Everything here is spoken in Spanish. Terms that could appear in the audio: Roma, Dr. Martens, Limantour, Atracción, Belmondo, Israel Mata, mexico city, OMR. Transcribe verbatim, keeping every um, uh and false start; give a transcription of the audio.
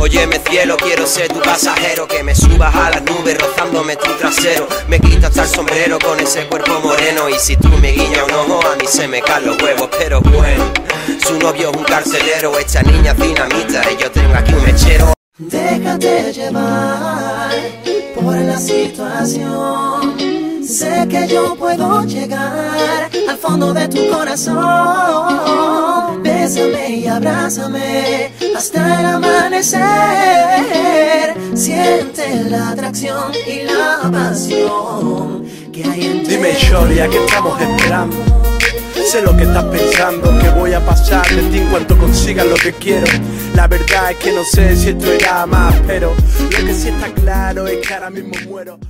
Óyeme cielo, quiero ser tu pasajero, que me subas a las nubes rozándome tu trasero. Me quito hasta el sombrero con ese cuerpo moreno, y si tú me guiñas un ojo a mí se me caen los huevos. Pero bueno, su novio es un carcelero, esta niña es dinamita y yo tengo aquí un mechero. Déjate llevar por la situación, sé que yo puedo llegar al fondo de tu corazón. Bésame y abrázame hasta el amanecer, siente la atracción y la pasión que hay en ti. Dime, Shorty, ¿a qué estamos esperando? Sé lo que estás pensando, que voy a pasar de ti en cuanto consigas lo que quiero. La verdad es que no sé si esto irá más, pero lo que sí está claro es que ahora mismo muero.